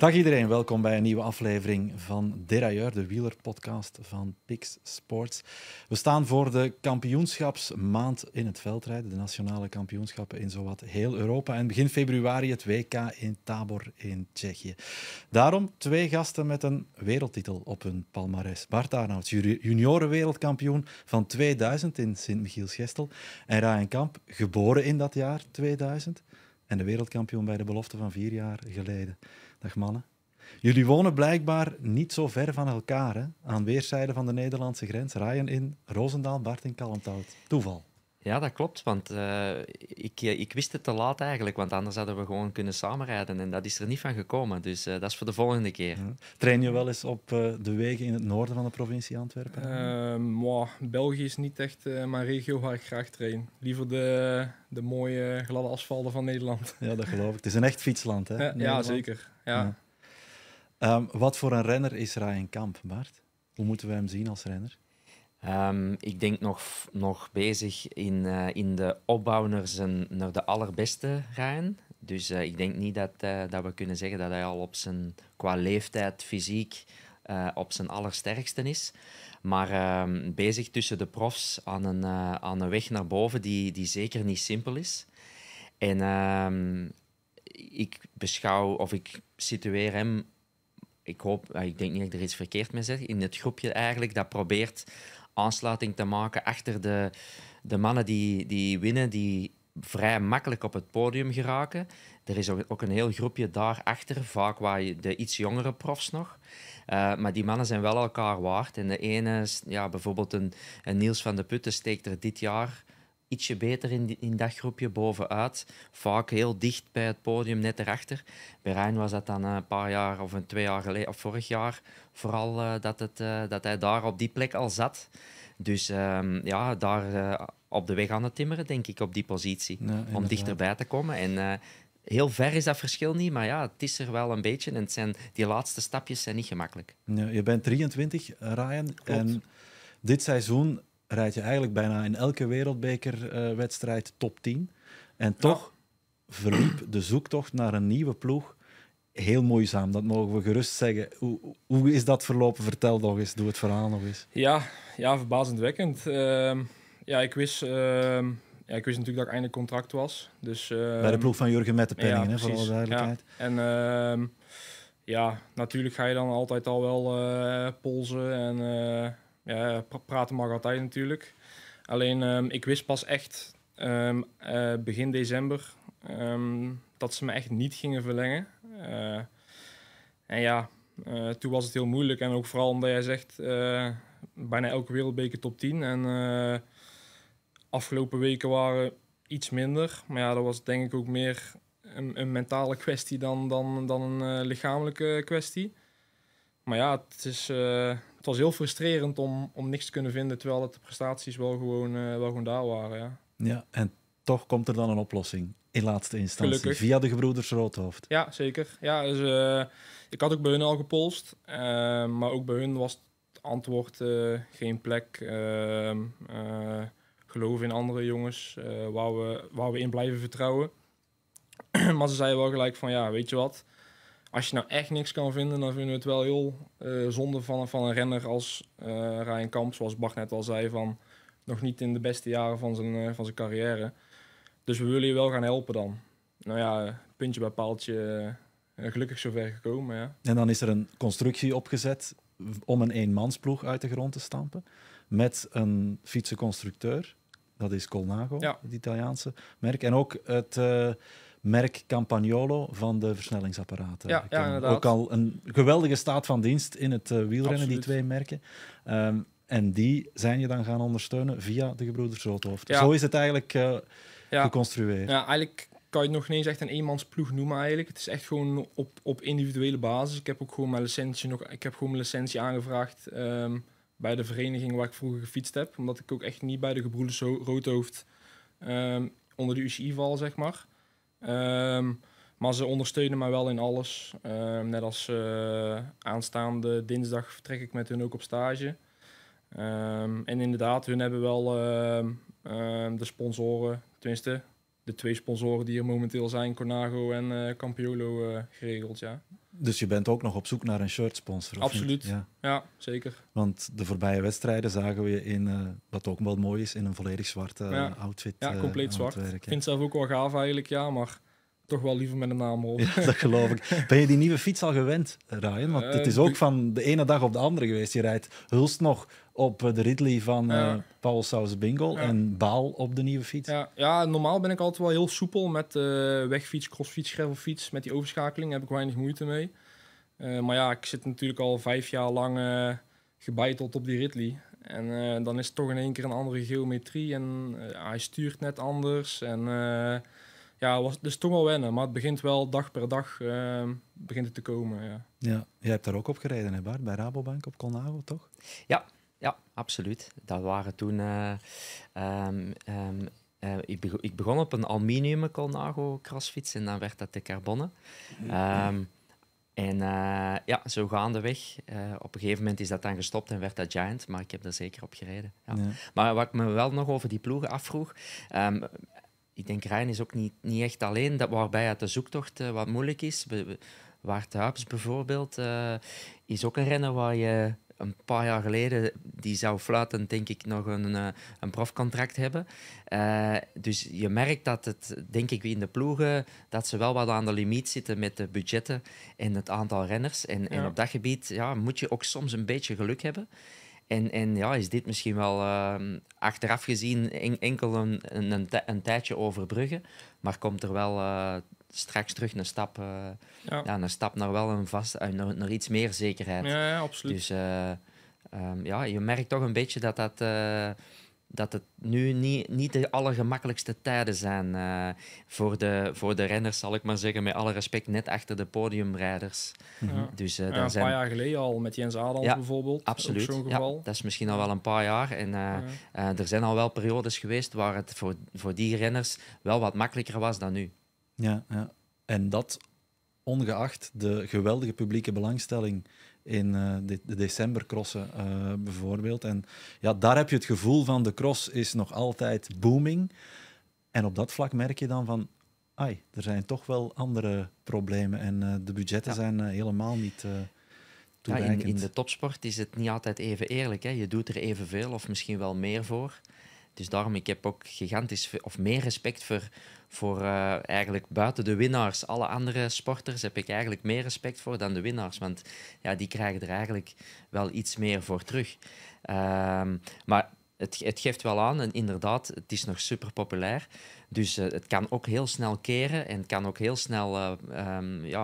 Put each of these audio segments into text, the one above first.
Dag iedereen, welkom bij een nieuwe aflevering van Derailleur, de wielerpodcast van Pix Sports. We staan voor de kampioenschapsmaand in het veldrijden, de nationale kampioenschappen in zowat heel Europa. En begin februari het WK in Tabor in Tsjechië. Daarom twee gasten met een wereldtitel op hun palmares. Bart Aernouts, junioren wereldkampioen van 2000 in Sint-Michielsgestel. En Ryan Kamp, geboren in dat jaar 2000 en de wereldkampioen bij de belofte van 4 jaar geleden. Dag mannen. Jullie wonen blijkbaar niet zo ver van elkaar, hè? Aan weerszijden van de Nederlandse grens. Ryan in Roosendaal, Bart in Kalmthout. Toeval. Ja, dat klopt, want ik wist het te laat eigenlijk, want anders hadden we gewoon kunnen samenrijden en dat is er niet van gekomen, dus dat is voor de volgende keer. Ja. Train je wel eens op de wegen in het noorden van de provincie Antwerpen? België is niet echt mijn regio waar ik graag train. Liever de mooie gladde asfalten van Nederland. Ja, dat geloof ik. Het is een echt fietsland, hè? Ja, zeker. Ja. Ja. Wat voor een renner is Ryan Kamp, Bart? Hoe moeten we hem zien als renner? Ik denk nog bezig in de opbouw naar de allerbeste Ryan. Dus ik denk niet dat we kunnen zeggen dat hij al op zijn, qua leeftijd, fysiek, op zijn allersterkste is. Maar bezig tussen de profs aan een weg naar boven die zeker niet simpel is. En ik situeer hem, ik denk niet dat ik er iets verkeerd mee zeg, in het groepje eigenlijk dat probeert aansluiting te maken achter de mannen die winnen, die vrij makkelijk op het podium geraken. Er is ook een heel groepje daarachter, vaak waar de iets jongere profs nog. Maar die mannen zijn wel elkaar waard. En de ene, ja, bijvoorbeeld een Niels van de Putten, steekt er dit jaar ietsje beter in dat groepje bovenuit. Vaak heel dicht bij het podium, net erachter. Bij Rijn was dat dan een paar jaar of 2 jaar geleden, of vorig jaar, vooral dat hij daar op die plek al zat. Dus ja, daar op de weg aan het timmeren, denk ik, op die positie. Ja, om dichterbij te komen. En heel ver is dat verschil niet, maar ja, het is er wel een beetje. En die laatste stapjes zijn niet gemakkelijk. Ja, je bent 23, Ryan. Klopt. En dit seizoen rijd je eigenlijk bijna in elke wereldbekerwedstrijd top 10. En toch verliep de zoektocht naar een nieuwe ploeg heel moeizaam. Dat mogen we gerust zeggen. Hoe is dat verlopen? Vertel nog eens. Doe het verhaal nog eens. Ja, verbazendwekkend. Ik wist natuurlijk dat ik eindelijk contract was. Dus, bij de ploeg van Jurgen Mettenpenning, ja, voor alle duidelijkheid. Ja. En natuurlijk ga je dan altijd al wel polsen en ja, praten mag altijd natuurlijk. Alleen ik wist pas echt begin december dat ze me echt niet gingen verlengen. Toen was het heel moeilijk. En ook vooral omdat jij zegt, bijna elke wereldbeker top 10. En afgelopen weken waren iets minder. Maar ja, dat was denk ik ook meer een mentale kwestie dan een lichamelijke kwestie. Maar ja, het was heel frustrerend om niks te kunnen vinden, terwijl de prestaties wel gewoon daar waren. Ja. Ja, en toch komt er dan een oplossing in laatste instantie. Gelukkig. Via de Gebroeders Roodhooft. Ja, zeker. Ja, dus, ik had ook bij hun al gepolst, maar ook bij hun was het antwoord geen plek. Geloven in andere jongens, waar we in blijven vertrouwen. Maar ze zeiden wel gelijk van, ja, weet je wat? Als je nou echt niks kan vinden, dan vinden we het wel heel zonde van een renner als Ryan Kamp, zoals Bart net al zei, van nog niet in de beste jaren van zijn carrière. Dus we willen je wel gaan helpen dan. Nou ja, puntje bij paaltje, gelukkig zover gekomen. Ja. En dan is er een constructie opgezet om een eenmansploeg uit de grond te stampen met een fietsenconstructeur. Dat is Colnago, ja, het Italiaanse merk. En ook het merk Campagnolo van de versnellingsapparaten. Ja, inderdaad. Ook al een geweldige staat van dienst in het wielrennen, absoluut, die twee merken. En die zijn je dan gaan ondersteunen via de Gebroeders Roodhooft. Ja. Zo is het eigenlijk geconstrueerd. Ja, eigenlijk kan je het nog niet eens echt een eenmansploeg noemen eigenlijk. Het is echt gewoon op individuele basis. Ik heb ook gewoon mijn licentie, aangevraagd bij de vereniging waar ik vroeger gefietst heb. Omdat ik ook echt niet bij de Gebroeders Roodhooft onder de UCI val, zeg maar. Maar ze ondersteunen mij wel in alles. Net als aanstaande dinsdag vertrek ik met hun ook op stage. En inderdaad, hun hebben wel de sponsoren, tenminste de 2 sponsoren die er momenteel zijn, Colnago en Campiolo, geregeld. Ja. Dus je bent ook nog op zoek naar een shirtsponsor? Absoluut, ja. Ja, zeker. Want de voorbije wedstrijden zagen we je in, wat ook wel mooi is, in een volledig zwarte outfit. Ja, compleet zwart. Ik vind het zelf ook wel gaaf eigenlijk, ja, maar toch wel liever met een naam op. Ja, dat geloof ik. Ben je die nieuwe fiets al gewend, Ryan? Want het is ook van de ene dag op de andere geweest. Je rijdt Hulst nog op de Ridley van Pauwels Bingel en Baal op de nieuwe fiets. Ja, ja, normaal ben ik altijd wel heel soepel met wegfiets, crossfiets, gravelfiets. Met die overschakeling heb ik weinig moeite mee. Maar ja, ik zit natuurlijk al 5 jaar lang gebeiteld op die Ridley. En dan is het toch in één keer een andere geometrie. En hij stuurt net anders. En... ja, het is dus toch wel wennen, maar het begint wel dag per dag begint het te komen. Ja. Ja, jij hebt daar ook op gereden, hè Bart, bij Rabobank op Colnago, toch? Ja, ja, absoluut. Dat waren toen... ik begon op een aluminium Colnago crossfiets en dan werd dat de carbonnen. Ja, zo gaandeweg. Op een gegeven moment is dat dan gestopt en werd dat Giant, maar ik heb daar zeker op gereden. Ja. Ja. Maar wat ik me wel nog over die ploegen afvroeg... ik denk, Ryan is ook niet echt alleen, dat waarbij uit de zoektocht wat moeilijk is. Bart Aernouts bijvoorbeeld is ook een renner waar je een paar jaar geleden, die zou fluiten, denk ik, nog een profcontract hebben. Dus je merkt dat het, denk ik, in de ploegen, dat ze wel wat aan de limiet zitten met de budgetten en het aantal renners. En op dat gebied moet je ook soms een beetje geluk hebben. En ja, is dit misschien wel achteraf gezien enkel een tijdje overbruggen, maar komt er wel straks terug een stap naar wel een vast, naar iets meer zekerheid. Ja, ja, absoluut. Dus ja, je merkt toch een beetje dat het nu niet de allergemakkelijkste tijden zijn voor de renners, zal ik maar zeggen, met alle respect, net achter de podiumrijders. Ja. Dus, dan een paar jaar geleden al, met Jens Adel bijvoorbeeld. Absoluut. Zo'n geval. Ja, dat is misschien al wel een paar jaar. En er zijn al wel periodes geweest waar het voor die renners wel wat makkelijker was dan nu. Ja, ja. En dat ongeacht de geweldige publieke belangstelling in de decembercrossen bijvoorbeeld. En ja, daar heb je het gevoel van, de cross is nog altijd booming. En op dat vlak merk je dan van, ai, er zijn toch wel andere problemen en de budgetten zijn helemaal niet... toereikend. Ja, in de topsport is het niet altijd even eerlijk, hè? Je doet er evenveel of misschien wel meer voor. Dus daarom, ik heb ook gigantisch of meer respect voor eigenlijk buiten de winnaars. Alle andere sporters heb ik eigenlijk meer respect voor dan de winnaars. Want ja, die krijgen er eigenlijk wel iets meer voor terug. Maar het geeft wel aan. En inderdaad, het is nog super populair. Dus het kan ook heel snel keren. En het kan ook heel snel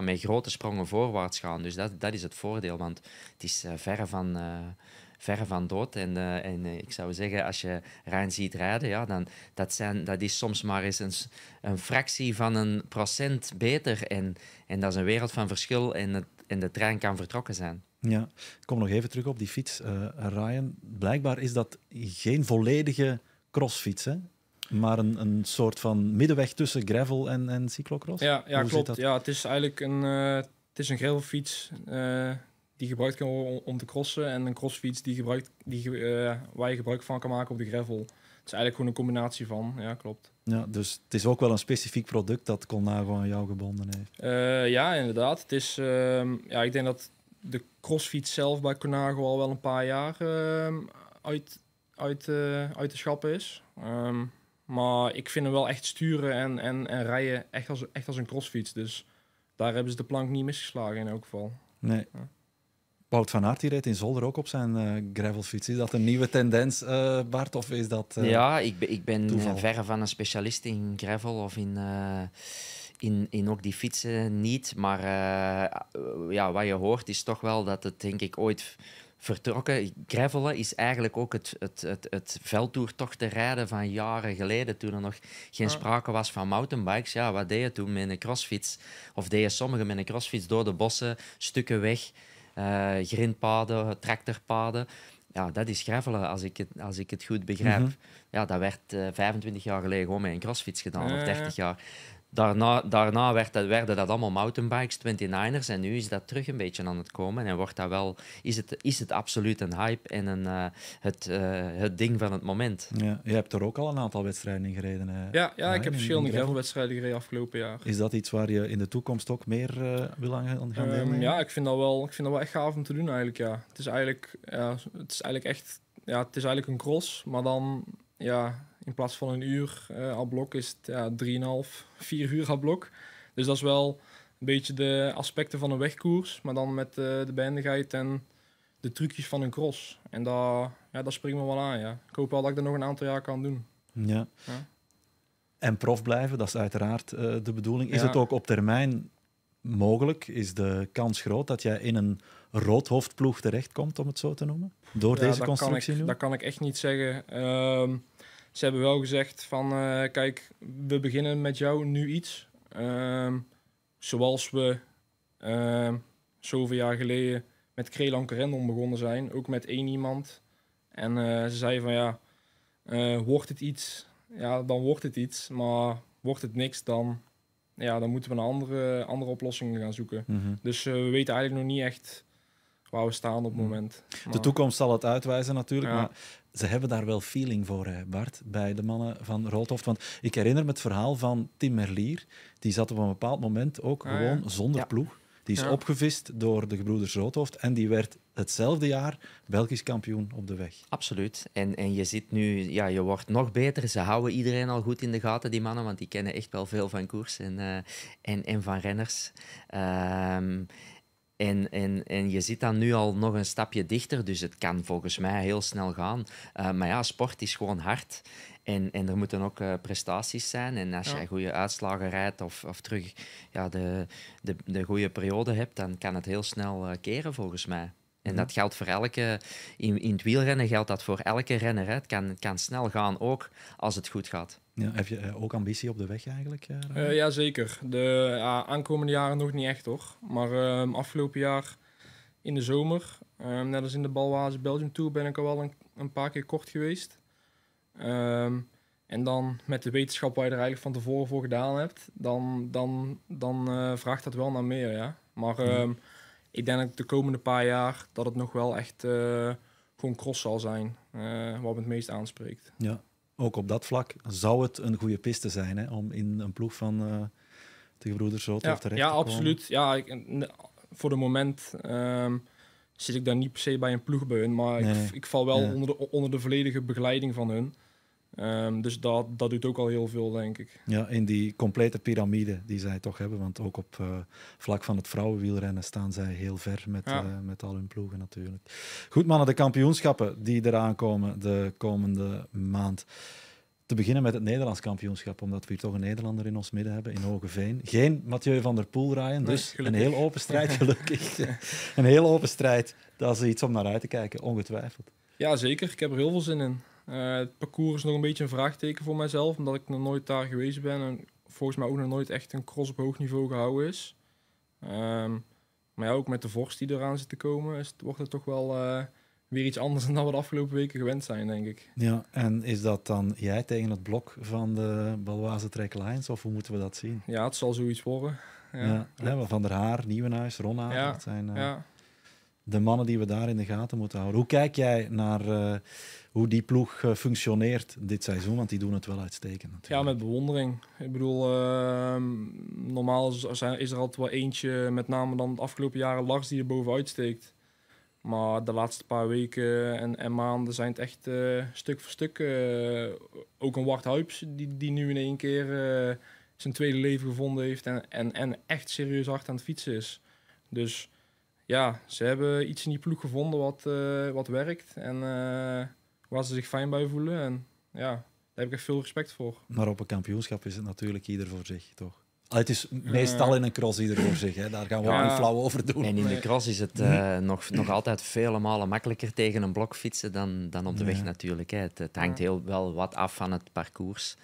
met grote sprongen voorwaarts gaan. Dus dat is het voordeel. Want het is verre van dood. En ik zou zeggen, als je Rijn ziet rijden, dan, dat is soms maar eens een fractie van 1% beter. En dat is een wereld van verschil en de trein kan vertrokken zijn. Ja, ik kom nog even terug op die fiets, Ryan. Blijkbaar is dat geen volledige crossfiets, hè? Maar een soort van middenweg tussen gravel en cyclocross? Ja, klopt. Ja, het is eigenlijk een gravelfiets... die gebruikt kan worden om te crossen en een crossfiets waar je gebruik van kan maken op de gravel. Het is eigenlijk gewoon een combinatie van, ja, klopt. Ja, dus het is ook wel een specifiek product dat Colnago aan jou gebonden heeft. Ja, inderdaad. Het is, ik denk dat de crossfiets zelf bij Colnago al wel een paar jaar uit de schappen is. Maar ik vind hem wel echt sturen en rijden echt als een crossfiets. Dus daar hebben ze de plank niet misgeslagen in elk geval. Nee. Ja. Wout van Aert reed in Zolder ook op zijn gravelfiets. Is dat een nieuwe tendens, Bart? Of is dat, ja, ik ben verre van een specialist in gravel of in ook die fietsen niet. Maar wat je hoort is toch wel dat het, denk ik, ooit vertrokken. Gravelen is eigenlijk ook het veldtoertochten rijden van jaren geleden, toen er nog geen sprake was van mountainbikes. Ja, wat deed je toen met een crossfiets? Of deed je sommigen met een crossfiets door de bossen, stukken weg... grindpaden, tractorpaden. Ja, dat is gravelen, als ik het goed begrijp. Mm-hmm. Ja, dat werd 25 jaar geleden gewoon met een crossfiets gedaan, of 30 jaar. Daarna werden dat allemaal mountainbikes, 29ers. En nu is dat terug een beetje aan het komen. En wordt dat wel, is het absoluut een hype en een, het ding van het moment. Ja, je hebt er ook al een aantal wedstrijden in gereden. Ja, ik heb verschillende gravelwedstrijden gereden afgelopen jaar. Is dat iets waar je in de toekomst ook meer wil aan gaan deelnemen? Ja, ik vind dat wel echt gaaf om te doen eigenlijk. Ja. Het is eigenlijk een cross, maar dan... Ja, in plaats van een uur aan blok is het 3,5, 4 uur aan blok. Dus dat is wel een beetje de aspecten van een wegkoers, maar dan met de behendigheid en de trucjes van een cross. En dat springt me wel aan. Ja. Ik hoop wel dat ik dat nog een aantal jaar kan doen. Ja. Ja. En prof blijven, dat is uiteraard de bedoeling. Is het ook op termijn mogelijk? Is de kans groot dat jij in een roodhoofdploeg terechtkomt, om het zo te noemen? Door deze constructie nu? Dat kan ik echt niet zeggen. Ze hebben wel gezegd van, kijk, we beginnen met jou nu iets. Zoals we zoveel jaar geleden met Krelan Karendon begonnen zijn. Ook met 1 iemand. En ze zeiden van, ja, wordt het iets? Ja, dan wordt het iets. Maar wordt het niks, dan moeten we naar andere oplossingen gaan zoeken. Mm-hmm. Dus we weten eigenlijk nog niet echt waar we staan op het moment. Maar... De toekomst zal het uitwijzen natuurlijk, maar ze hebben daar wel feeling voor, hè, Bart, bij de mannen van Roodhooft. Want ik herinner me het verhaal van Tim Merlier. Die zat op een bepaald moment ook gewoon zonder ploeg. Die is opgevist door de Gebroeders Roodhooft en die werd hetzelfde jaar Belgisch kampioen op de weg. Absoluut. En je ziet nu, ja, je wordt nog beter. Ze houden iedereen al goed in de gaten, die mannen, want die kennen echt wel veel van koers en van renners. En je zit dan nu al nog een stapje dichter, dus het kan volgens mij heel snel gaan. Maar ja, sport is gewoon hard. En er moeten ook prestaties zijn. En als jij goede uitslagen rijdt of terug de goede periode hebt, dan kan het heel snel keren volgens mij. En dat geldt voor elke... In het wielrennen geldt dat voor elke renner. Hè. Het kan snel gaan, ook als het goed gaat. Ja, heb je ook ambitie op de weg eigenlijk? Ja, zeker. De aankomende jaren nog niet echt, hoor. Maar afgelopen jaar in de zomer, net als in de Balwaze Belgium Tour, ben ik al wel een paar keer kort geweest. En dan met de wetenschap waar je er eigenlijk van tevoren voor gedaan hebt, dan vraagt dat wel naar meer, ja. Maar... Ik denk dat de komende paar jaar dat het nog wel echt gewoon cross zal zijn, wat me het meest aanspreekt. Ja, ook op dat vlak zou het een goede piste zijn, hè, om in een ploeg van de Gebroeders Roodhooft terecht te komen. Absoluut. Ja, voor de moment zit ik daar niet per se bij een ploeg bij hun, maar ik val wel onder de volledige begeleiding van hun. Dus dat doet ook al heel veel, denk ik. Ja, in die complete piramide die zij toch hebben. Want ook op vlak van het vrouwenwielrennen staan zij heel ver met al hun ploegen natuurlijk. Goed mannen, de kampioenschappen die eraan komen de komende maand. Te beginnen met het Nederlands kampioenschap, omdat we hier toch een Nederlander in ons midden hebben, in Hogeveen. Geen Mathieu van der Poel, Ryan, dus gelukkig. Een heel open strijd, gelukkig. Een heel open strijd, dat is iets om naar uit te kijken, ongetwijfeld. Ja, zeker. Ik heb er heel veel zin in. Het parcours is nog een beetje een vraagteken voor mijzelf, omdat ik nog nooit daar geweest ben en volgens mij ook nog nooit echt een cross op hoog niveau gehouden is. Maar ja, ook met de vorst die eraan zit te komen, wordt het toch wel weer iets anders dan dat we de afgelopen weken gewend zijn, denk ik. Ja, en is dat dan jij tegen het blok van de Balwaze Trek Lions, of hoe moeten we dat zien? Ja, het zal zoiets worden. Ja, Van der Haar, Nieuwenhuis, Ronna, dat zijn... De mannen die we daar in de gaten moeten houden. Hoe kijk jij naar hoe die ploeg functioneert dit seizoen? Want die doen het wel uitstekend natuurlijk. Ja, met bewondering. Ik bedoel, normaal is er altijd wel eentje, met name dan de afgelopen jaren, Lars, die er bovenuit steekt. Maar de laatste paar weken en maanden zijn het echt stuk voor stuk. Ook een Ward Huibs die nu in één keer zijn tweede leven gevonden heeft en echt serieus hard aan het fietsen is. Dus... Ja, ze hebben iets in die ploeg gevonden wat werkt en waar ze zich fijn bij voelen. En ja, daar heb ik echt veel respect voor. Maar op een kampioenschap is het natuurlijk ieder voor zich, toch? Het is meestal in een cross ieder voor zich, hè. Daar gaan we ook niet flauw over doen. En in de cross is het nog altijd vele malen makkelijker tegen een blok fietsen dan op de weg natuurlijk, hè. Het hangt heel wel wat af van het parcours.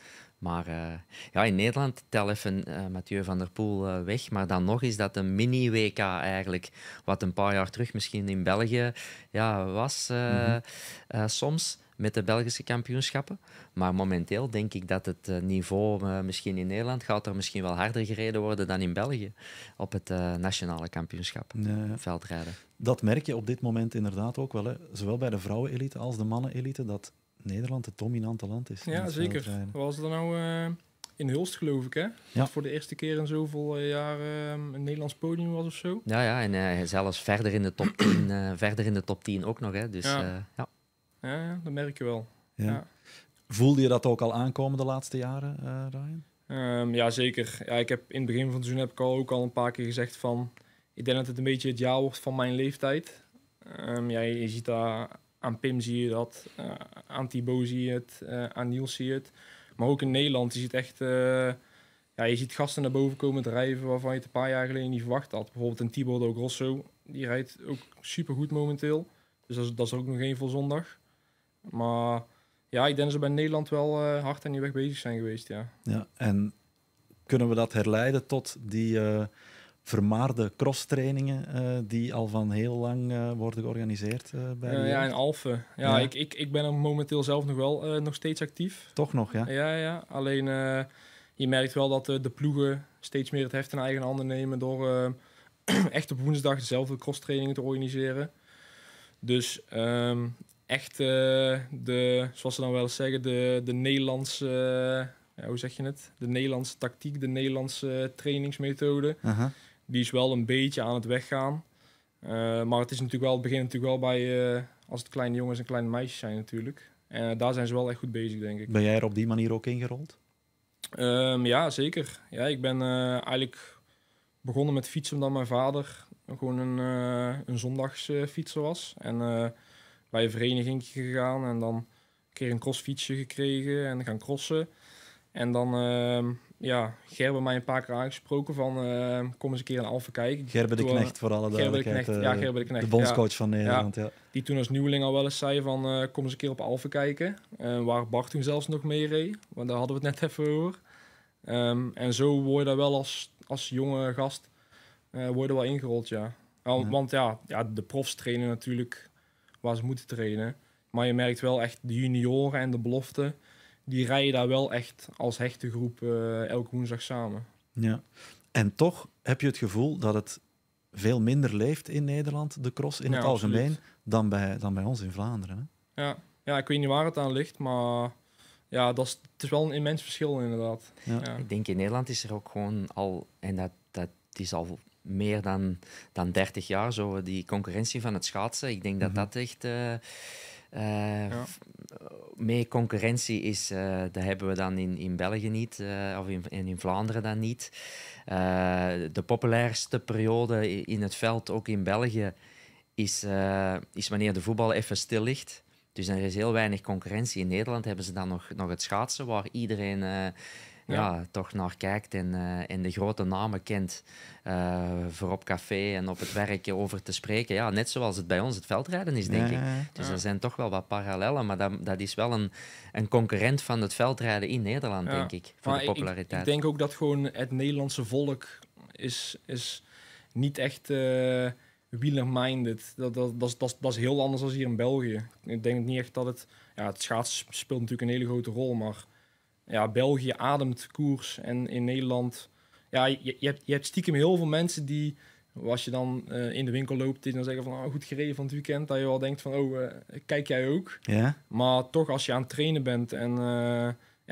Maar in Nederland, tel even Mathieu van der Poel weg. Maar dan nog is dat een mini-WK eigenlijk, wat een paar jaar terug misschien in België was soms. met de Belgische kampioenschappen. Maar momenteel denk ik dat het niveau misschien in Nederland gaat er misschien wel harder gereden worden dan in België op het nationale kampioenschap veldrijden. Dat merk je op dit moment inderdaad ook wel, hè? Zowel bij de vrouwenelite als de mannenelite, dat Nederland het dominante land is. Ja, zeker. Was er nou in Hulst, geloof ik, hè? Dat voor de eerste keer in zoveel jaar een Nederlands podium was of zo. Ja, ja, en zelfs verder in de top 10, verder in de top 10 ook nog, hè? Dus, ja. Ja, dat merk je wel. Ja. Ja. Voelde je dat ook al aankomen de laatste jaren, Ryan? Ja, zeker. Ja, ik heb in het begin van het seizoen heb ik ook al een paar keer gezegd van... Ik denk dat het een beetje het jaar wordt van mijn leeftijd. Ja, je ziet daar... Aan Pim zie je dat, aan Thibaut zie je het, aan Niels zie je het. Maar ook in Nederland, je ziet echt je ziet gasten naar boven komen drijven waarvan je het een paar jaar geleden niet verwacht had. Bijvoorbeeld een Thibaut ook Rosso, die rijdt ook supergoed momenteel. Dus dat is er ook nog één voor zondag. Maar ja, ik denk dat ze bij Nederland wel hard aan die weg bezig zijn geweest. Ja. Ja, en kunnen we dat herleiden tot die... vermaarde crosstrainingen die al van heel lang worden georganiseerd bij ja, in Alphen. Ja, ja. Ik ben er momenteel zelf nog wel nog steeds actief. Toch nog, ja? Ja, ja. Alleen je merkt wel dat de ploegen steeds meer het heft in eigen handen nemen door echt op woensdag dezelfde crosstrainingen te organiseren. Dus echt zoals ze dan wel eens zeggen, de Nederlandse... hoe zeg je het? De Nederlandse tactiek, de Nederlandse trainingsmethode. Uh-huh. Die is wel een beetje aan het weggaan. Maar het is natuurlijk wel, het begint natuurlijk wel bij als het kleine jongens en kleine meisjes zijn natuurlijk. En daar zijn ze wel echt goed bezig, denk ik. Ben jij er op die manier ook ingerold? Ja, zeker. Ja, ik ben eigenlijk begonnen met fietsen omdat mijn vader gewoon een zondagsfietser was. En bij een vereniging gegaan en dan een keer een crossfietsje gekregen en gaan crossen. En dan, ja, Gerben mij een paar keer aangesproken van, kom eens een keer in Alphen kijken. Gerben de Knegt, voor alle duidelijkheid. Gerben de Knegt, de bondscoach van Nederland. Ja. Ja. Die toen als nieuweling al wel eens zei van, kom eens een keer op Alphen kijken. Waar Bart toen zelfs nog mee reed, want daar hadden we het net even over. En zo word je daar wel als jonge gast word je wel ingerold, ja. Want ja, de profs trainen natuurlijk waar ze moeten trainen. Maar je merkt wel echt de junioren en de beloften. Die rijden daar wel echt als hechte groep elke woensdag samen. Ja. En toch heb je het gevoel dat het veel minder leeft in Nederland, de cross in het algemeen, dan bij ons in Vlaanderen. Hè? Ja. Ja, ik weet niet waar het aan ligt, maar ja, het is wel een immens verschil inderdaad. Ja. Ja. Ik denk in Nederland is er ook gewoon al, en dat is al meer dan 30 jaar, zo die concurrentie van het schaatsen. Ik denk dat dat echt... meer concurrentie is, dat hebben we dan in België niet, of in Vlaanderen dan niet. De populairste periode in het veld, ook in België, is wanneer de voetbal even stil ligt. Dus er is heel weinig concurrentie. In Nederland hebben ze dan nog het schaatsen, waar iedereen toch naar kijkt en de grote namen kent voor op café en op het werk over te spreken. Ja, net zoals het bij ons het veldrijden is, denk ik. Dus er zijn toch wel wat parallellen, maar dat is wel een concurrent van het veldrijden in Nederland, denk ik, voor de populariteit. Ik denk ook dat gewoon het Nederlandse volk is niet echt wieler-minded. Dat is heel anders dan hier in België. Ik denk niet echt dat het... Ja, het schaatsen speelt natuurlijk een hele grote rol, maar... Ja, België ademt koers en in Nederland... Ja, je hebt stiekem heel veel mensen die, als je dan in de winkel loopt, die dan zeggen van, goed gereden van het weekend, dat je wel denkt van, kijk jij ook? Ja. Maar toch, als je aan het trainen bent en aan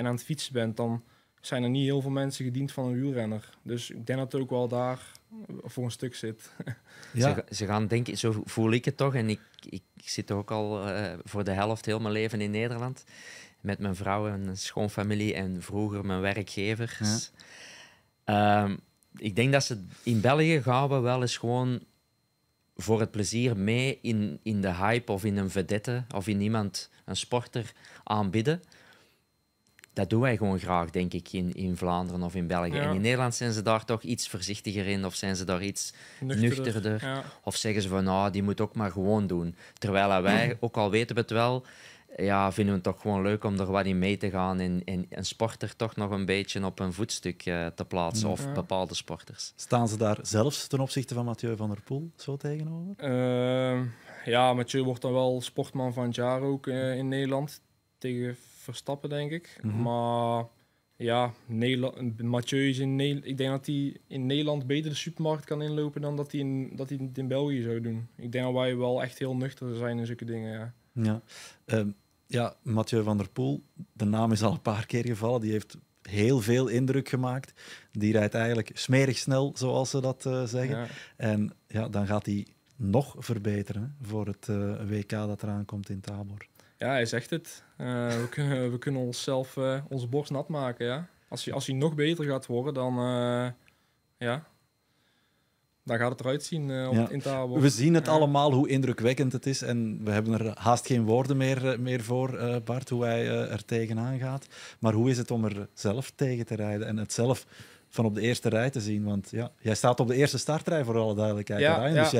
het fietsen bent, dan zijn er niet heel veel mensen gediend van een wielrenner. Dus ik denk dat het ook wel daar voor een stuk zit. Ja. Ze gaan denken, zo voel ik het toch, en ik zit ook al voor de helft heel mijn leven in Nederland... Met mijn vrouw en schoonfamilie en vroeger mijn werkgevers. Ja. Ik denk dat ze in België gaan we wel eens gewoon voor het plezier mee in de hype of in een vedette of in iemand, een sporter, aanbidden. Dat doen wij gewoon graag, denk ik, in Vlaanderen of in België. Ja. En in Nederland zijn ze daar toch iets voorzichtiger in of zijn ze daar iets nuchterder. Ja. Of zeggen ze van, die moet ook maar gewoon doen. Terwijl wij, ook al weten we het wel... Ja, vinden we het toch gewoon leuk om er wat in mee te gaan en een sporter toch nog een beetje op een voetstuk te plaatsen of bepaalde sporters. Staan ze daar zelfs ten opzichte van Mathieu van der Poel zo tegenover? Ja, Mathieu wordt dan wel sportman van het jaar ook in Nederland. Tegen Verstappen, denk ik. Mm-hmm. Maar ja, Mathieu is ik denk dat hij in Nederland beter de supermarkt kan inlopen dan dat hij het in België zou doen. Ik denk dat wij wel echt heel nuchter zijn in zulke dingen. Ja. Ja. Ja, Mathieu van der Poel, de naam is al een paar keer gevallen. Die heeft heel veel indruk gemaakt. Die rijdt eigenlijk smerig snel, zoals ze dat zeggen. Ja. En ja, dan gaat hij nog verbeteren hè, voor het WK dat eraan komt in Tabor. Ja, hij zegt het. We kunnen onszelf onze borst nat maken. Ja? Als hij nog beter gaat worden, dan, ja, dan gaat het eruit zien in Tabor. We zien het allemaal, hoe indrukwekkend het is. En we hebben er haast geen woorden meer voor, Bart, hoe hij er tegenaan gaat. Maar hoe is het om er zelf tegen te rijden en het zelf van op de eerste rij te zien? Want ja, jij staat op de eerste startrij, voor alle duidelijkheid. Ja, Ryan, ja. Dus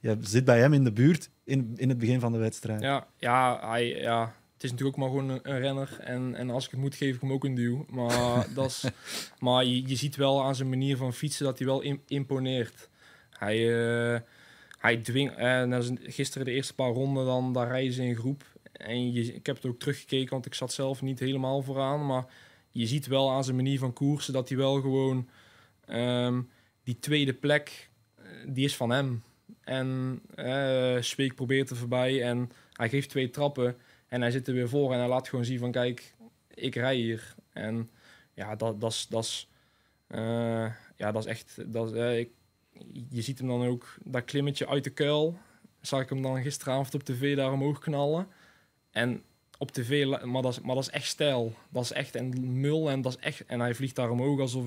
jij zit bij hem in de buurt in het begin van de wedstrijd. Ja, het is natuurlijk ook maar gewoon een renner. En als ik het moet, geef ik hem ook een duw. Maar, maar je ziet wel aan zijn manier van fietsen dat hij wel imponeert. Hij dwingt... gisteren de eerste paar ronden, daar rijden ze in groep. En ik heb het ook teruggekeken, want ik zat zelf niet helemaal vooraan. Maar je ziet wel aan zijn manier van koersen dat hij wel gewoon... die tweede plek, die is van hem. En Sweek probeert er voorbij en hij geeft 2 trappen. En hij zit er weer voor en hij laat gewoon zien van kijk, ik rij hier. En ja, dat is echt... je ziet hem dan ook, dat klimmetje uit de kuil, zag ik hem dan gisteravond op tv daar omhoog knallen. En op tv, maar dat is echt stijl. Dat is echt een mul en dat is echt... En hij vliegt daar omhoog alsof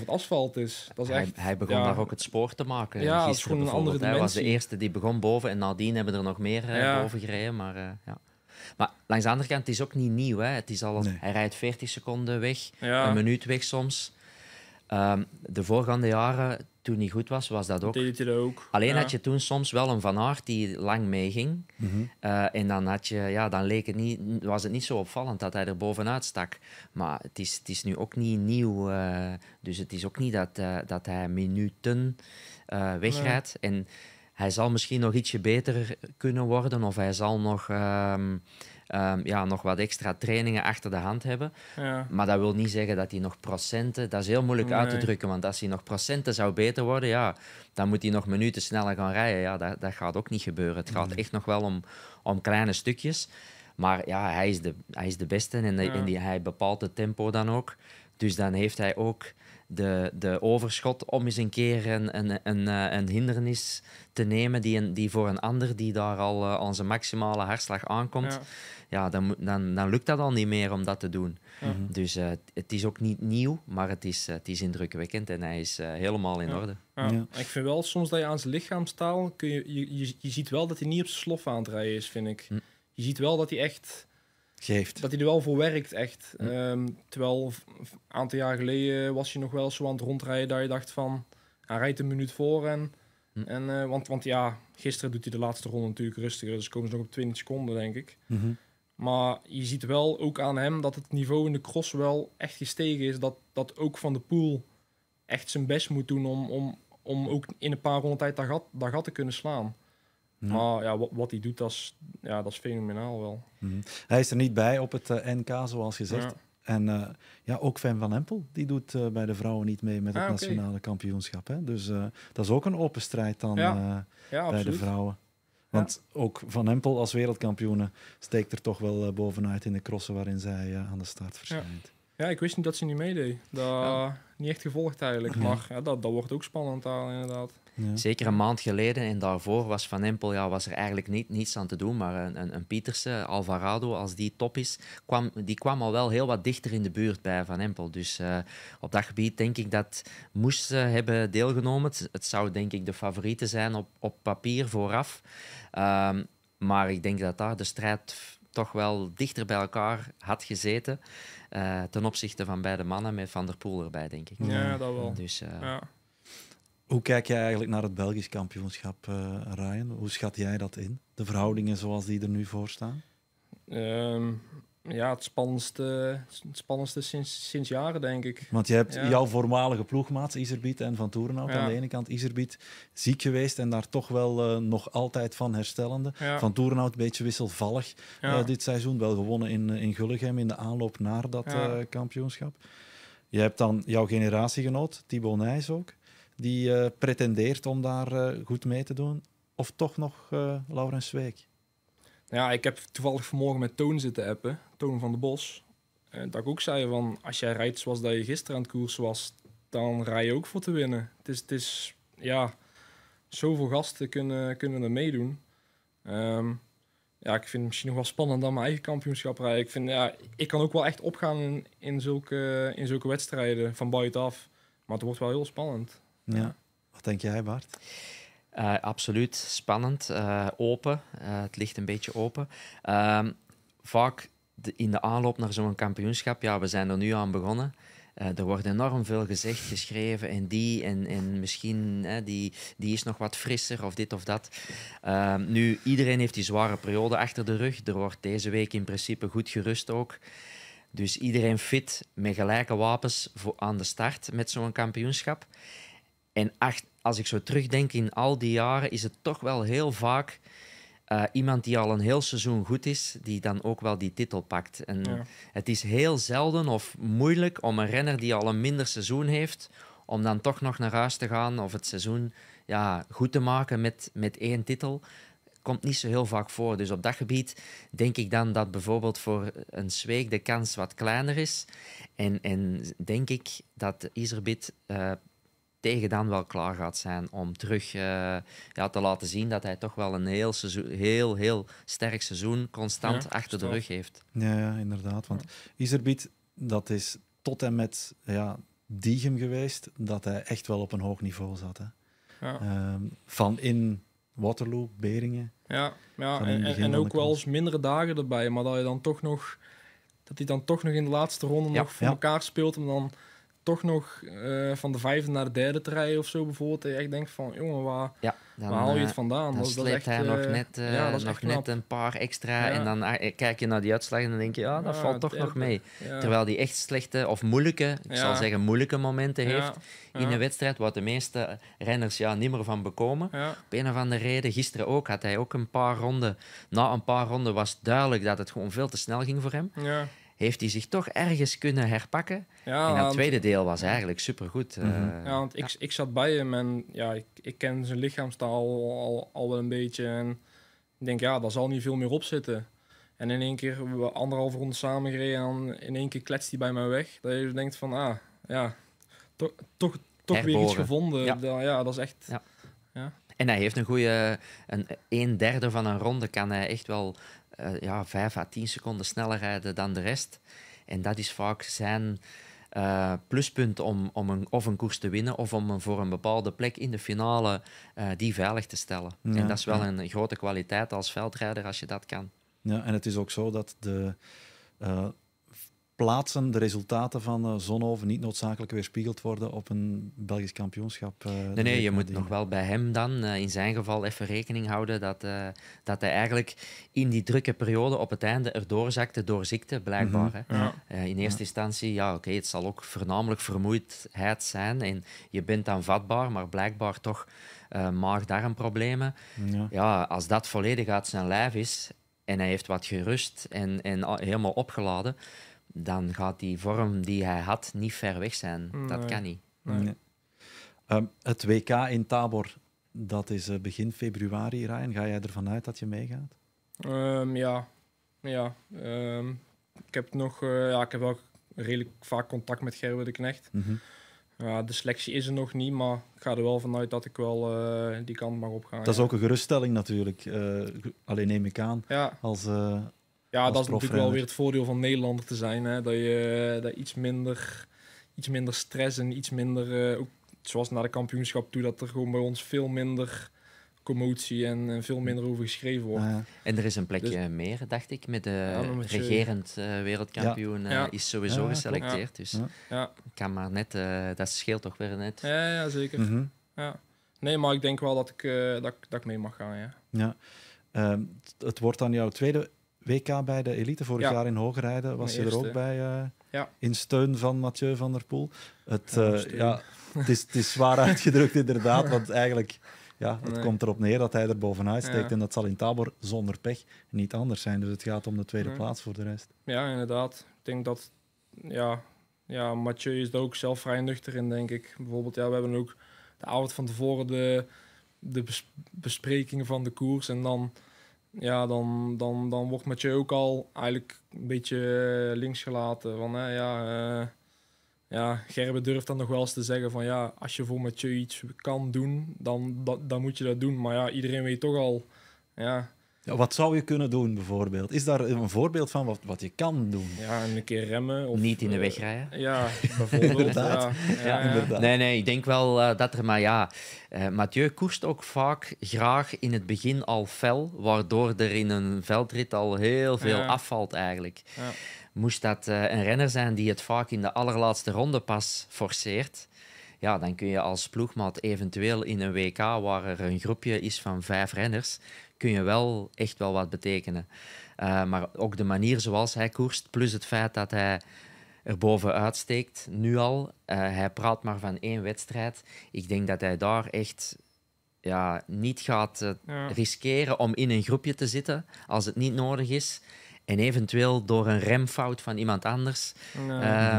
het asfalt is. Dat is echt, hij begon daar ook het spoor te maken. Ja, dat is gewoon een andere dimensie. Hij was de eerste die begon boven en nadien hebben er nog meer boven gereden. Maar, maar langs de andere kant, het is ook niet nieuw. Hè. Het is al, hij rijdt 40 seconden weg, een minuut weg soms. De voorgaande jaren, toen hij goed was dat ook. Deed hij dat ook. Alleen had je toen soms wel een Van Aert die lang meeging. Mm-hmm. En dan, dan leek het was het niet zo opvallend dat hij er bovenuit stak. Maar het is nu ook niet nieuw. Dus het is ook niet dat hij minuten wegrijdt. Nee. En hij zal misschien nog ietsje beter kunnen worden. Of hij zal nog wat extra trainingen achter de hand hebben. Ja. Maar dat wil niet zeggen dat hij nog procenten... Dat is heel moeilijk uit te drukken, want als hij nog procenten zou beter worden, dan moet hij nog minuten sneller gaan rijden. Ja, dat gaat ook niet gebeuren. Het gaat echt nog wel om kleine stukjes. Maar ja, hij is de beste en hij bepaalt het tempo dan ook. Dus dan heeft hij ook de overschot om eens een keer een hindernis te nemen die voor een ander die daar al aan zijn maximale hartslag aankomt, dan lukt dat al niet meer om dat te doen. Mm-hmm. Dus het is ook niet nieuw, maar het is indrukwekkend en hij is helemaal in orde. Ja. Ja. Ik vind wel soms dat je aan zijn lichaamstaal... Je ziet wel dat hij niet op zijn slof aan het rijden is, vind ik. Mm. Je ziet wel dat hij echt... Geeft. Dat hij er wel voor werkt, echt. Terwijl een aantal jaar geleden was je nog wel zo aan het rondrijden dat je dacht van... Hij rijdt een minuut voor en gisteren doet hij de laatste ronde natuurlijk rustiger. Dus komen ze nog op 20 seconden, denk ik. Mm-hmm. Maar je ziet wel ook aan hem dat het niveau in de cross wel echt gestegen is. Dat ook Van der Poel echt zijn best moet doen om ook in een paar ronden tijd dat gat te kunnen slaan. Ja. Maar ja, wat hij doet, dat is fenomenaal wel. Mm-hmm. Hij is er niet bij op het NK, zoals gezegd. Ja. En ook Fem Van Empel, die doet bij de vrouwen niet mee met het nationale kampioenschap. Hè? Dus dat is ook een open strijd dan bij absoluut. De vrouwen. Want ook Van Empel als wereldkampioene steekt er toch wel bovenuit in de crossen waarin zij aan de start verschijnt. Ja, ik wist niet dat ze niet meedeed. Niet echt gevolgd eigenlijk, maar dat wordt ook spannend daar inderdaad. Ja. Zeker een maand geleden en daarvoor was Van Empel, was er eigenlijk niets aan te doen, maar een Pieterse, Alvarado, als die top is, kwam al wel heel wat dichter in de buurt bij Van Empel. Dus op dat gebied denk ik dat moest ze hebben deelgenomen. Het zou denk ik de favoriete zijn op papier vooraf. Maar ik denk dat daar de strijd toch wel dichter bij elkaar had gezeten ten opzichte van beide mannen met Van der Poel erbij, denk ik. Ja, dat wel. Dus, hoe kijk jij eigenlijk naar het Belgisch kampioenschap, Ryan? Hoe schat jij dat in? De verhoudingen zoals die er nu voor staan? Ja, het spannendste sinds jaren, denk ik. Want je hebt jouw voormalige ploegmaats, Iserbyt en Van Toerenhout aan de ene kant. Iserbyt ziek geweest en daar toch wel nog altijd van herstellende. Ja. Van Toerenhout een beetje wisselvallig dit seizoen. Wel gewonnen in Gullegem in de aanloop naar dat kampioenschap. Je hebt dan jouw generatiegenoot, Thibaut Nys ook, die pretendeert om daar goed mee te doen. Of toch nog Laurens Sweek? Ja, ik heb toevallig vanmorgen met Toon zitten appen, Toon van de Bos. Dat ik ook zei, van, als jij rijdt zoals dat je gisteren aan het koers was, dan rij je ook voor te winnen. Het is zoveel gasten kunnen er meedoen. Ik vind het misschien nog wel spannender dan mijn eigen kampioenschap rijden. Ik kan ook wel echt opgaan in zulke wedstrijden van buitenaf. Maar het wordt wel heel spannend. Ja. Wat denk jij, Bart? Absoluut spannend, open. Het ligt een beetje open. Vaak in de aanloop naar zo'n kampioenschap, we zijn er nu aan begonnen. Er wordt enorm veel gezegd, geschreven en misschien die is nog wat frisser of dit of dat. Nu, iedereen heeft die zware periode achter de rug. Er wordt deze week in principe goed gerust ook. Dus iedereen fit met gelijke wapens aan de start met zo'n kampioenschap. En als ik zo terugdenk in al die jaren, is het toch wel heel vaak iemand die al een heel seizoen goed is, die dan ook wel die titel pakt. En het is heel zelden of moeilijk om een renner die al een minder seizoen heeft, om dan toch nog naar huis te gaan of het seizoen goed te maken met één titel. Komt niet zo heel vaak voor. Dus op dat gebied denk ik dan dat bijvoorbeeld voor een Sweek de kans wat kleiner is. En denk ik dat Iserbyt tegen dan wel klaar gaat zijn om terug te laten zien dat hij toch wel een heel sterk seizoen constant achter de rug heeft. Ja, inderdaad. Want Iserbyt, dat is tot en met Diegem geweest, dat hij echt wel op een hoog niveau zat. Hè? Ja. Van in Waterloo, Beringen. Ja en ook wel eens mindere dagen erbij, maar dat hij dan toch nog, in de laatste ronde nog voor elkaar speelt en dan toch nog van de vijfde naar de derde te rijden of zo bijvoorbeeld. En je echt denkt van, jongen, waar haal je het vandaan? Dan sleept hij nog net een paar extra. Ja. En dan kijk je naar die uitslag en dan denk je, dat valt toch nog mee. Ja. Terwijl die echt slechte of moeilijke, moeilijke momenten heeft in een wedstrijd, waar de meeste renners niet meer van bekomen. Ja. Op een of andere reden, gisteren ook, had hij ook een paar ronden. Na een paar ronden was duidelijk dat het gewoon veel te snel ging voor hem. Ja. Heeft hij zich toch ergens kunnen herpakken. Ja, en dat tweede deel was eigenlijk supergoed. Want ik zat bij hem en ik ken zijn lichaamstaal al wel een beetje. En ik denk, daar zal niet veel meer op zitten. En in één keer, we hebben anderhalve ronde samen gereden en in één keer kletst hij bij mij weg. Dat je denkt van, toch weer iets gevonden. Ja, dat is echt... Ja. Ja. En hij heeft een goede... Een derde van een ronde kan hij echt wel... 5 à 10 seconden sneller rijden dan de rest. En dat is vaak zijn pluspunt om een koers te winnen of om voor een bepaalde plek in de finale die veilig te stellen. Ja, en dat is wel een grote kwaliteit als veldrijder als je dat kan. Ja, en het is ook zo dat de plaatsen, de resultaten van Zonhoven niet noodzakelijk weerspiegeld worden op een Belgisch kampioenschap. Nee, je moet nog wel bij hem dan in zijn geval even rekening houden dat hij eigenlijk in die drukke periode op het einde erdoor zakte door ziekte, blijkbaar. Mm-hmm. Hè? Ja. In eerste instantie, het zal ook voornamelijk vermoeidheid zijn en je bent dan vatbaar, maar blijkbaar toch maag-darmproblemen. Ja. Als dat volledig uit zijn lijf is en hij heeft wat gerust en helemaal opgeladen, dan gaat die vorm die hij had niet ver weg zijn. Nee. Dat kan niet. Nee. Nee. Het WK in Tabor, dat is begin februari, Ryan. Ga jij ervan uit dat je meegaat? Ik heb ik heb wel redelijk vaak contact met Gerben de Knegt. Mm-hmm. De selectie is er nog niet, maar ik ga er wel vanuit dat ik wel die kant mag op gaan. Dat is ook een geruststelling natuurlijk. Alleen neem ik aan als... dat is natuurlijk wel weer het voordeel van Nederlander te zijn. Hè? Dat je iets minder stress en iets minder... ook, zoals naar de kampioenschap toe, dat er gewoon bij ons veel minder commotie en veel minder over geschreven wordt. En er is een plekje meer, dacht ik, met de regerend wereldkampioen. Is sowieso geselecteerd. Dus kan maar net... dat scheelt toch weer net. Ja zeker. Mm-hmm. Ja. Nee, maar ik denk wel dat ik mee mag gaan. Ja. Het wordt dan jouw tweede WK bij de elite vorig jaar in Hogerheide was je er ook bij, in steun van Mathieu van der Poel. Het is zwaar uitgedrukt inderdaad, want eigenlijk komt erop neer dat hij er bovenuit steekt en dat zal in Tabor zonder pech niet anders zijn. Dus het gaat om de tweede plaats voor de rest. Ja, inderdaad. Ik denk dat Mathieu is daar ook zelf vrij nuchter in, denk ik. Bijvoorbeeld, we hebben ook de avond van tevoren de besprekingen van de koers en dan... Ja, dan wordt Mathieu ook al eigenlijk een beetje links gelaten. Want Gerben durft dan nog wel eens te zeggen van ja, als je voor Mathieu iets kan doen, dan moet je dat doen. Maar ja, iedereen weet toch al. Ja, wat zou je kunnen doen bijvoorbeeld? Is daar een voorbeeld van wat je kan doen? Ja, een keer remmen. Of, niet in de weg rijden. Ja, bijvoorbeeld. Inderdaad. Inderdaad. Nee, ik denk wel dat er... Maar Mathieu koerst ook vaak graag in het begin al fel, waardoor er in een veldrit al heel veel afvalt eigenlijk. Ja. Moest dat een renner zijn die het vaak in de allerlaatste ronde pas forceert, ja, dan kun je als ploegmaat eventueel in een WK, waar er een groepje is van 5 renners, kun je wel echt wel wat betekenen. Maar ook de manier zoals hij koerst, plus het feit dat hij er bovenuit steekt, nu al. Hij praat maar van 1 wedstrijd. Ik denk dat hij daar echt niet gaat riskeren om in een groepje te zitten, als het niet nodig is. En eventueel door een remfout van iemand anders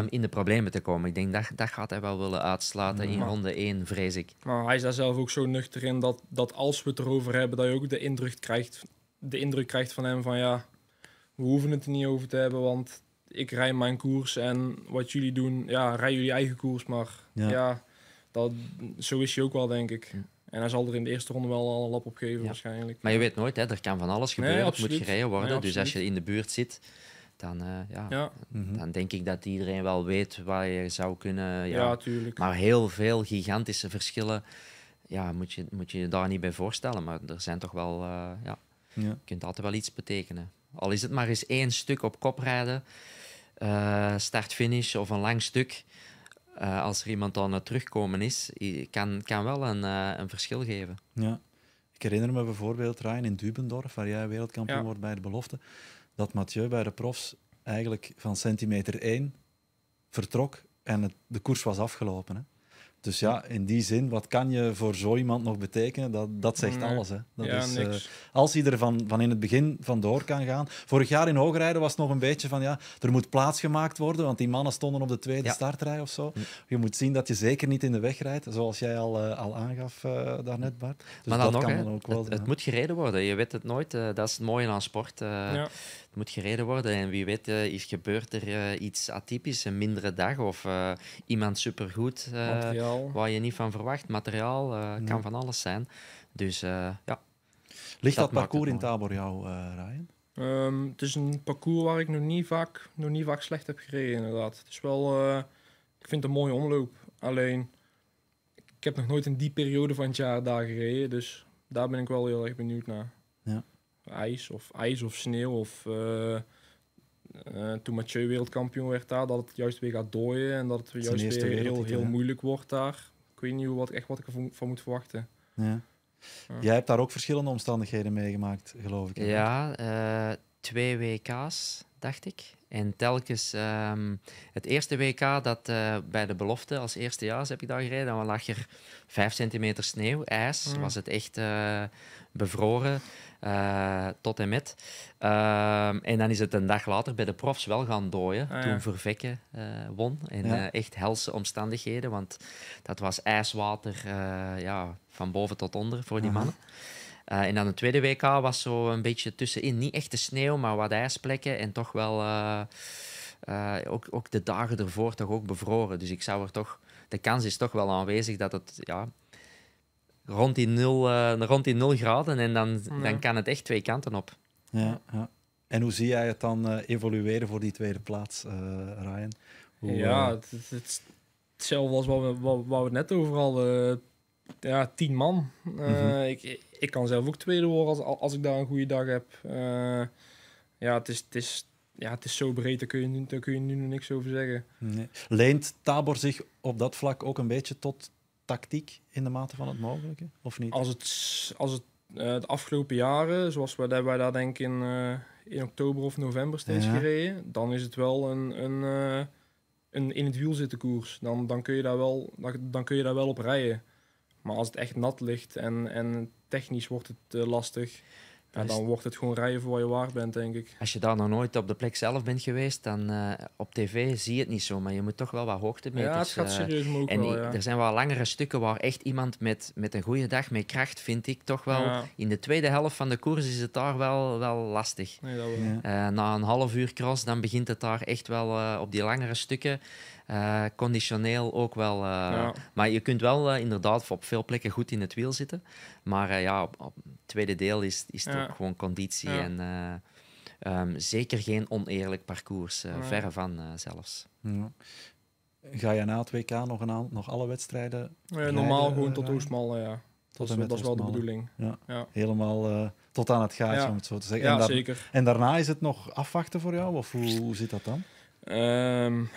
in de problemen te komen. Ik denk dat gaat hij wel willen uitsluiten in ronde 1, vrees ik. Maar hij is daar zelf ook zo nuchter in dat als we het erover hebben, dat je ook de indruk krijgt van hem van ja, we hoeven het er niet over te hebben, want ik rij mijn koers en wat jullie doen, rij jullie eigen koers maar. Zo is hij ook wel, denk ik. Ja. En hij zal er in de eerste ronde wel al een lap op geven waarschijnlijk. Maar je weet nooit, hè? Er kan van alles gebeuren. Het moet gereden worden. Dus als je in de buurt zit, dan denk ik dat iedereen wel weet waar je zou kunnen. Ja, tuurlijk. Maar heel veel gigantische verschillen moet je je daar niet bij voorstellen. Maar er zijn toch wel... Je kunt altijd wel iets betekenen. Al is het maar eens 1 stuk op kop rijden. Start-finish of een lang stuk. Als er iemand aan het terugkomen is, kan wel een verschil geven. Ja. Ik herinner me bijvoorbeeld, Ryan, in Dubendorf, waar jij wereldkampioen wordt bij de belofte, dat Mathieu bij de profs eigenlijk van centimeter 1 vertrok en de koers was afgelopen. Hè? Dus in die zin, wat kan je voor zo iemand nog betekenen? Dat zegt alles. Hè. Dat is, als hij er van in het begin vandoor kan gaan. Vorig jaar in Hogerheide was het nog een beetje van, er moet plaats gemaakt worden, want die mannen stonden op de tweede startrij of zo. Je moet zien dat je zeker niet in de weg rijdt, zoals jij al aangaf daarnet, Bart. Dus maar dan dat nog, kan dan ook wel, het moet gereden worden. Je weet het nooit. Dat is het mooie aan sport. Het moet gereden worden. En wie weet gebeurt er iets atypisch, een mindere dag of iemand supergoed... waar je niet van verwacht. Materiaal kan van alles zijn. Dus Ligt dat parcours in Tabor jou, Ryan? Het is een parcours waar ik nog niet vaak slecht heb gereden, inderdaad. Het is wel... ik vind het een mooie omloop. Alleen, ik heb nog nooit in die periode van het jaar daar gereden. Dus daar ben ik wel heel erg benieuwd naar. Ja. IJs of sneeuw of... toen Mathieu wereldkampioen werd daar, dat het juist weer gaat dooien en dat het juist weer heel moeilijk wordt daar. Ik weet niet wat ik ervan moet verwachten. Ja. Jij hebt daar ook verschillende omstandigheden meegemaakt, geloof ik. Ja, 2 WK's, dacht ik. En telkens het eerste WK dat bij de belofte als eerstejaars heb ik daar gereden. Dan lag er 5 centimeter sneeuw, ijs. Was het echt bevroren tot en met. En dan is het een dag later bij de profs wel gaan dooien. Toen Vervekke won. En echt helse omstandigheden, want dat was ijswater van boven tot onder voor die mannen. En dan het tweede WK was zo een beetje tussenin. Niet echt de sneeuw, maar wat ijsplekken. En toch wel ook de dagen ervoor toch ook bevroren. Dus ik zou er toch... De kans is toch wel aanwezig dat het rond die 0 graden... En dan kan het echt 2 kanten op. Ja, ja. En hoe zie jij het dan evolueren voor die tweede plaats, Ryan? Het hetzelfde als wat we net over hadden... 10 man. Ik kan zelf ook tweede worden als ik daar een goede dag heb. Het is zo breed, daar kun je nu nog niks over zeggen. Nee. Leent Tabor zich op dat vlak ook een beetje tot tactiek in de mate van het mogelijke? Of niet? Als het de afgelopen jaren, zoals wij daar denk ik in in oktober of november steeds gereden, dan is het wel een in het wiel zitten koers. Dan kun je daar wel, dan kun je daar wel op rijden. Maar als het echt nat ligt en technisch wordt het lastig, dan wordt het gewoon rijden voor wat je waard bent, denk ik. Als je daar nog nooit op de plek zelf bent geweest, dan op tv zie je het niet zo. Maar je moet toch wel wat hoogtemeters. Ja, het gaat serieus maar ook en wel, ja. Er zijn wel langere stukken waar echt iemand met een goede dag, met kracht, vind ik toch wel... Ja. In de tweede helft van de koers is het daar wel lastig. Nee, dat wel. Ja. Na een half uur cross, dan begint het daar echt wel op die langere stukken. Conditioneel ook wel. Ja. Maar je kunt wel inderdaad op veel plekken goed in het wiel zitten. Maar ja, op het tweede deel is het ook gewoon conditie. Ja. En zeker geen oneerlijk parcours. Verre van zelfs. Ja. Ga je na het WK nog alle wedstrijden rijden, normaal gewoon tot Oostmalle, ja. Dat is wel de bedoeling. Ja. Ja. Helemaal tot aan het gaatje, om het zo te zeggen. Ja, en zeker. En daarna is het nog afwachten voor jou? Of hoe zit dat dan?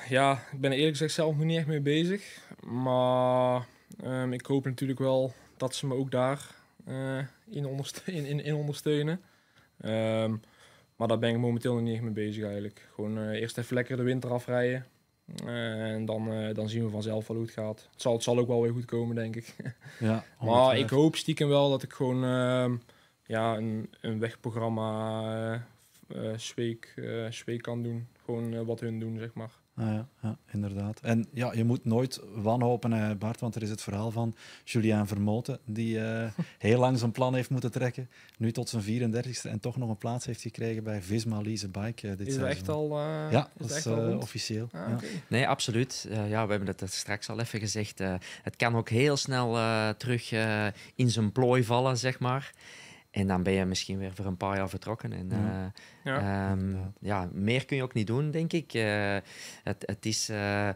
Ja, ik ben eerlijk gezegd zelf nog niet echt mee bezig. Maar ik hoop natuurlijk wel dat ze me ook daar in ondersteunen. Maar daar ben ik momenteel nog niet echt mee bezig eigenlijk. Gewoon eerst even lekker de winter afrijden. En dan zien we vanzelf wel hoe het gaat. Het zal ook wel weer goed komen, denk ik. Ja, maar ik hoop stiekem wel dat ik gewoon een wegprogramma... Sweek kan doen. Gewoon wat hun doen, zeg maar. Ah, ja, inderdaad. En ja, je moet nooit wanhopen, Bart, want er is het verhaal van Julien Vermoten, die heel lang zijn plan heeft moeten trekken, nu tot zijn 34e en toch nog een plaats heeft gekregen bij Visma Lease Bike dit seizoen. Is dat echt al ja, dat is officieel. Ah, okay. Ja. Nee, absoluut. Ja, we hebben het straks al even gezegd. Het kan ook heel snel terug in zijn plooi vallen, zeg maar. En dan ben je misschien weer voor een paar jaar vertrokken. En, meer kun je ook niet doen, denk ik. Het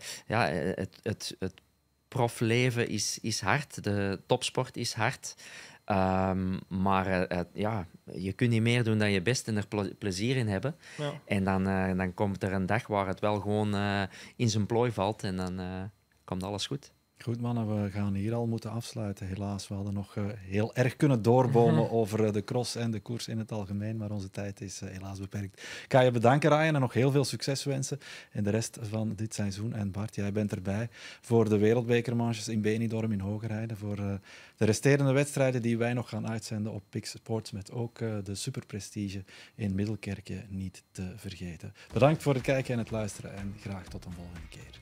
profleven is hard. De topsport is hard. Maar je kunt niet meer doen dan je best en er plezier in hebben. Ja. En dan komt er een dag waar het wel gewoon in zijn plooi valt. En dan komt alles goed. Goed mannen, we gaan hier al moeten afsluiten. Helaas, we hadden nog heel erg kunnen doorbomen over de cross en de koers in het algemeen, maar onze tijd is helaas beperkt. Ik ga je bedanken, Ryan, en nog heel veel succes wensen in de rest van dit seizoen. En Bart, jij bent erbij voor de wereldbekermanches in Benidorm in Hogerheide, voor de resterende wedstrijden die wij nog gaan uitzenden op Pix Sports, met ook de superprestige in Middelkerke niet te vergeten. Bedankt voor het kijken en het luisteren en graag tot een volgende keer.